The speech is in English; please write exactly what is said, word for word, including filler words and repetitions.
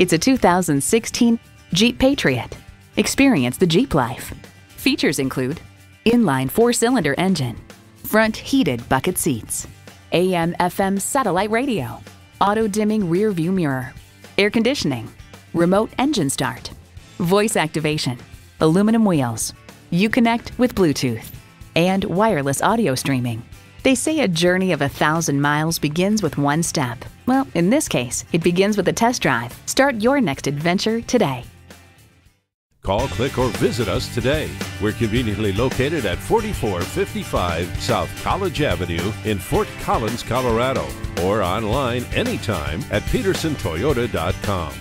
It's a two thousand sixteen Jeep Patriot. Experience the Jeep life. Features include inline four-cylinder engine, front heated bucket seats, A M F M satellite radio, auto-dimming rear view mirror, air conditioning, remote engine start, voice activation, aluminum wheels, Uconnect with Bluetooth, and wireless audio streaming. They say a journey of a thousand miles begins with one step. Well, in this case, it begins with a test drive. Start your next adventure today. Call, click, or visit us today. We're conveniently located at forty-four fifty-five South College Avenue in Fort Collins, Colorado, or online anytime at Pedersen Toyota dot com.